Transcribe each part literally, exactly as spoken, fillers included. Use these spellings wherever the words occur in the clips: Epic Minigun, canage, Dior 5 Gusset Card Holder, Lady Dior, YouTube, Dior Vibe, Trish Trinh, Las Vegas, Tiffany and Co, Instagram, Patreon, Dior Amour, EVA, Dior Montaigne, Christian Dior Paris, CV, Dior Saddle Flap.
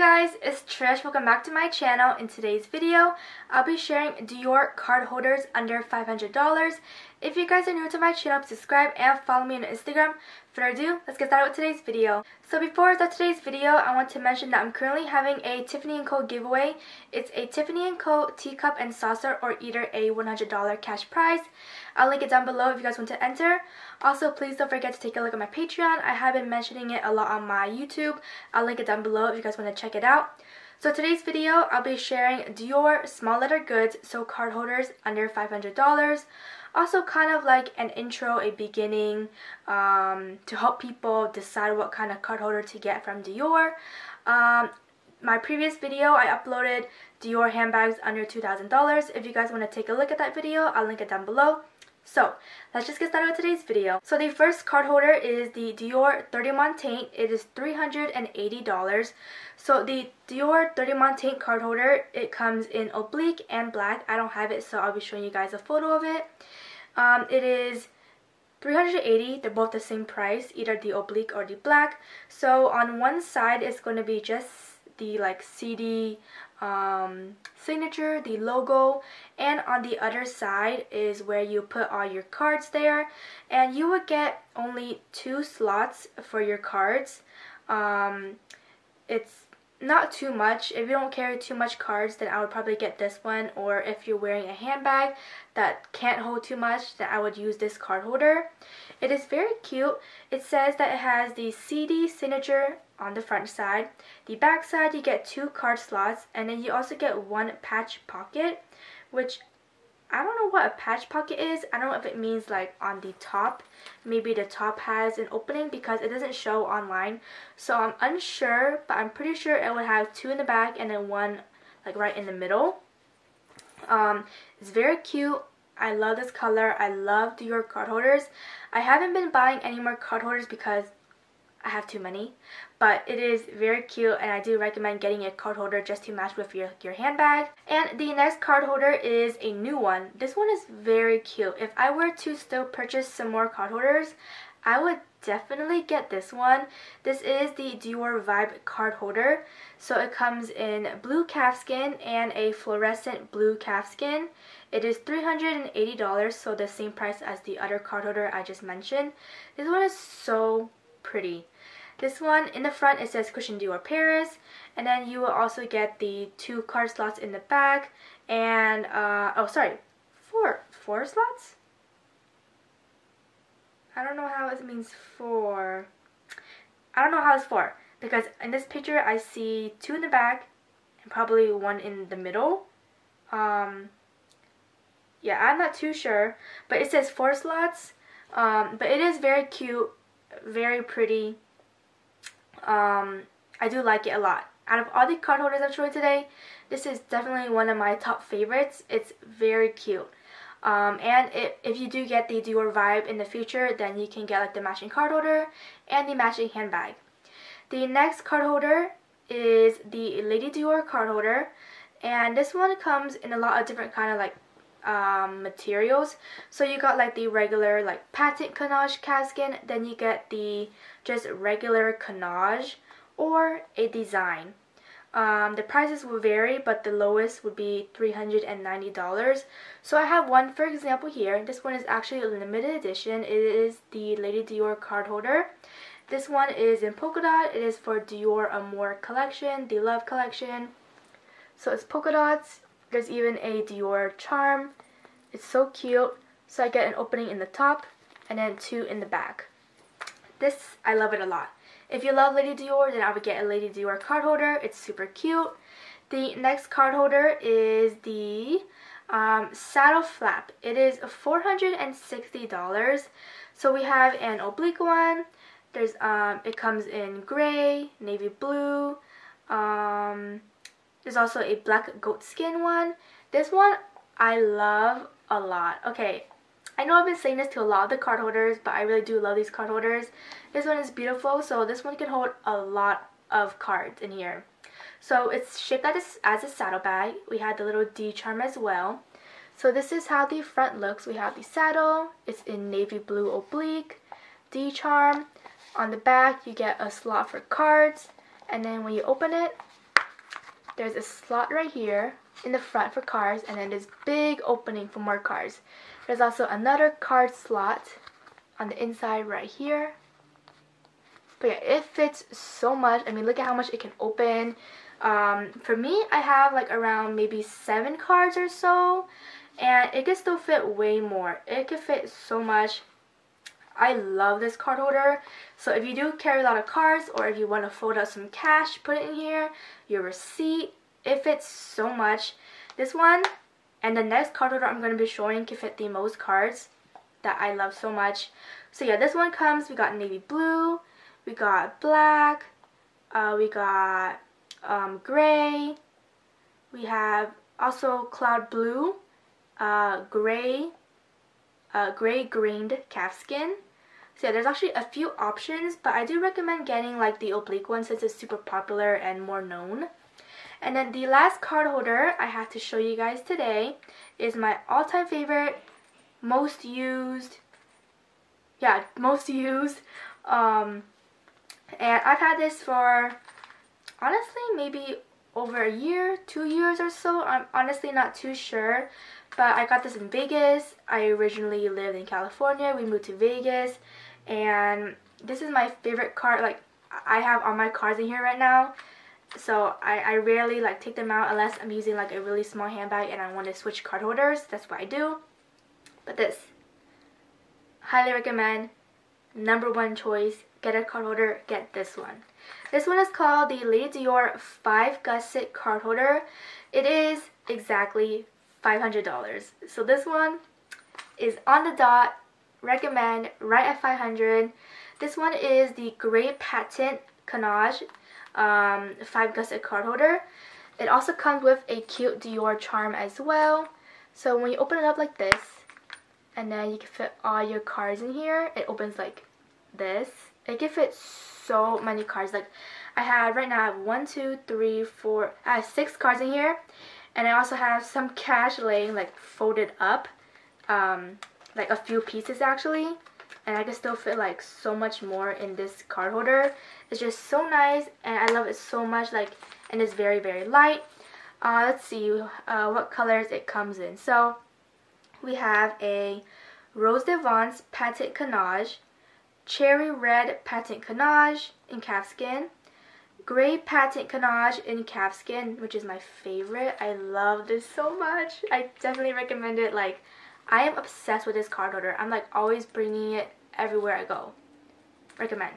guys, it's Trish. Welcome back to my channel. In today's video, I'll be sharing Dior card holders under five hundred dollars. If you guys are new to my channel, subscribe and follow me on Instagram. Without further ado, let's get started with today's video. So before I start today's video, I want to mention that I'm currently having a Tiffany and Co giveaway. It's a Tiffany and Co teacup and saucer or eater, a one hundred dollar cash prize. I'll link it down below if you guys want to enter. Also, please don't forget to take a look at my Patreon. I have been mentioning it a lot on my YouTube. I'll link it down below if you guys want to check it out. So today's video, I'll be sharing Dior small letter goods, so card holders under five hundred dollars. Also kind of like an intro, a beginning, um, to help people decide what kind of card holder to get from Dior. Um, my previous video, I uploaded Dior handbags under two thousand dollars. If you guys want to take a look at that video, I'll link it down below. So let's just get started with today's video. So the first card holder is the Dior thirty Montaigne. It is three hundred eighty dollars. So the Dior thirty Montaigne card holder, it comes in oblique and black. I don't have it, so I'll be showing you guys a photo of it. Um, it is three hundred eighty dollars. They're both the same price, either the oblique or the black. So on one side, it's going to be just the like C D um, signature, the logo, and on the other side is where you put all your cards there, and you would get only two slots for your cards. Um, it's not too much. If you don't carry too much cards, then I would probably get this one, or if you're wearing a handbag that can't hold too much, then I would use this card holder. It is very cute. It says that it has the C D signature on the front side. The back side, you get two card slots, and then you also get one patch pocket, which I don't know what a patch pocket is. I don't know if it means like on the top. Maybe the top has an opening because it doesn't show online. So I'm unsure, but I'm pretty sure it would have two in the back and then one like right in the middle. Um, it's very cute. I love this color. I love Dior card holders. I haven't been buying any more card holders because I have too many, but it is very cute, and I do recommend getting a card holder just to match with your, your handbag. And the next card holder is a new one. This one is very cute. If I were to still purchase some more card holders, I would definitely get this one. This is the Dior Vibe card holder. So it comes in blue calfskin and a fluorescent blue calfskin. It is three hundred eighty dollars, so the same price as the other card holder I just mentioned. This one is so pretty. This one in the front, it says Christian Dior Paris, and then you will also get the two card slots in the back, and uh, oh sorry, four four slots. I don't know how it means four. I don't know how it's four because in this picture I see two in the back and probably one in the middle. Um, yeah, I'm not too sure, but it says four slots. Um, but it is very cute. Very pretty. Um, I do like it a lot. Out of all the card holders I'm showing today, this is definitely one of my top favorites. It's very cute. Um, and it, if you do get the Dior Vibe in the future, then you can get like the matching card holder and the matching handbag. The next card holder is the Lady Dior card holder, and this one comes in a lot of different kind of like um materials. So you got like the regular like patent canage calfskin, then you get the just regular canage or a design. Um the prices will vary, but the lowest would be three hundred ninety dollars. So I have one, for example, here. This one is actually a limited edition. It is the Lady Dior card holder. This one is in polka dot. It is for Dior Amour collection, the Love collection. So it's polka dots. There's even a Dior charm. It's so cute. So I get an opening in the top and then two in the back. This, I love it a lot. If you love Lady Dior, then I would get a Lady Dior card holder. It's super cute. The next card holder is the um, saddle flap. It is four hundred sixty dollars. So we have an oblique one. There's um, it comes in gray, navy blue, um, there's also a black goat skin one. This one I love a lot. Okay, I know I've been saying this to a lot of the card holders, but I really do love these card holders. This one is beautiful, so this one can hold a lot of cards in here. So it's shaped as a saddlebag. We have the little D charm as well. So this is how the front looks. We have the saddle. It's in navy blue oblique, D charm. On the back, you get a slot for cards, and then when you open it, there's a slot right here in the front for cards, and then this big opening for more cards. There's also another card slot on the inside right here. But yeah, it fits so much. I mean, look at how much it can open. Um, for me, I have like around maybe seven cards or so, and it can still fit way more. It can fit so much. I love this card holder. So if you do carry a lot of cards, or if you want to fold out some cash, put it in here, your receipt, it fits so much. This one and the next card holder I'm going to be showing can fit the most cards that I love so much. So yeah, this one comes, we got navy blue, we got black, uh, we got um, gray, we have also cloud blue, uh, gray, uh, gray grained calfskin. So yeah, there's actually a few options, but I do recommend getting like the oblique one since it's super popular and more known. And then the last card holder I have to show you guys today is my all-time favorite, most used, yeah, most used, um, and I've had this for honestly maybe over a year, two years or so. I'm honestly not too sure, but I got this in Vegas. I originally lived in California. We moved to Vegas, and this is my favorite card. Like, I have all my cards in here right now. So I, I rarely like take them out unless I'm using like a really small handbag and I want to switch card holders. That's what I do. But this, highly recommend, number one choice. Get a card holder, get this one. This one is called the Lady Dior five Gusset card holder. It is exactly five hundred dollars. So this one is on the dot, recommend, right at five hundred dollars. This one is the Grey Patent Canage um five gusset card holder. It also comes with a cute Dior charm as well. So when you open it up like this, and then you can fit all your cards in here, it opens like this. It can fit so many cards. Like, I have right now I have one, two, three, four, I have six cards in here, and I also have some cash laying like folded up, um like a few pieces actually. And I can still fit like so much more in this card holder. It's just so nice, and I love it so much. Like, and it's very very light. Uh, let's see uh, what colors it comes in. So we have a Rose d'Avance Patent Canage, Cherry Red Patent Canage in calfskin, Gray Patent Canage in calfskin, which is my favorite. I love this so much. I definitely recommend it. Like, I am obsessed with this card holder. I'm like always bringing it everywhere I go. Recommend.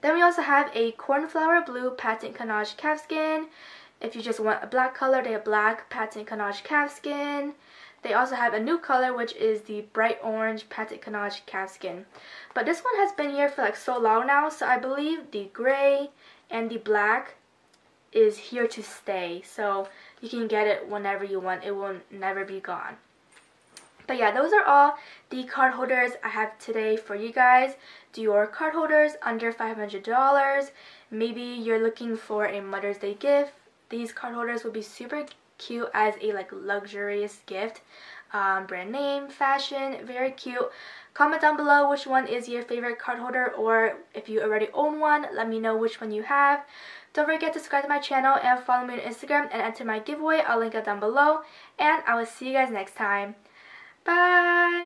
Then we also have a Cornflower Blue Patent Canage calfskin. If you just want a black color, they have black Patent Canage calfskin. They also have a new color, which is the bright orange Patent Canage calfskin. But this one has been here for like so long now, so I believe the gray and the black is here to stay. So you can get it whenever you want. It will never be gone. But yeah, those are all the card holders I have today for you guys. Dior card holders under five hundred dollars. Maybe you're looking for a Mother's Day gift. These card holders would be super cute as a like luxurious gift. Um, brand name, fashion, very cute. Comment down below which one is your favorite card holder, or if you already own one, let me know which one you have. Don't forget to subscribe to my channel and follow me on Instagram and enter my giveaway. I'll link it down below, and I will see you guys next time. Bye!